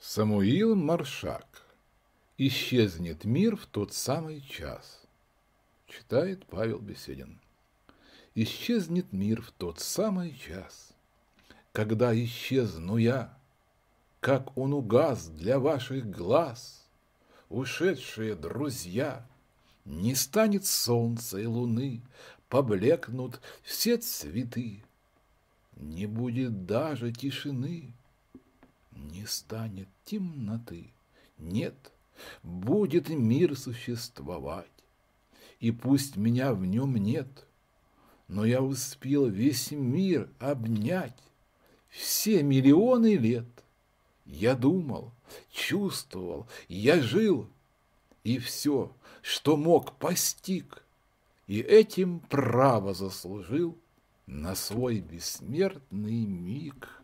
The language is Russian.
Самуил Маршак. «Исчезнет мир в тот самый час», читает Павел Беседин. «Исчезнет мир в тот самый час, когда исчезну я, как он угас для ваших глаз, ушедшие друзья. Не станет солнца и луны, поблекнут все цветы, не будет даже тишины, не станет темноты. Нет, будет мир существовать, и пусть меня в нем нет, но я успел весь мир обнять. Все миллионы лет я думал, чувствовал, я жил, и все, что мог, постиг, и этим право заслужил на свой бессмертный миг».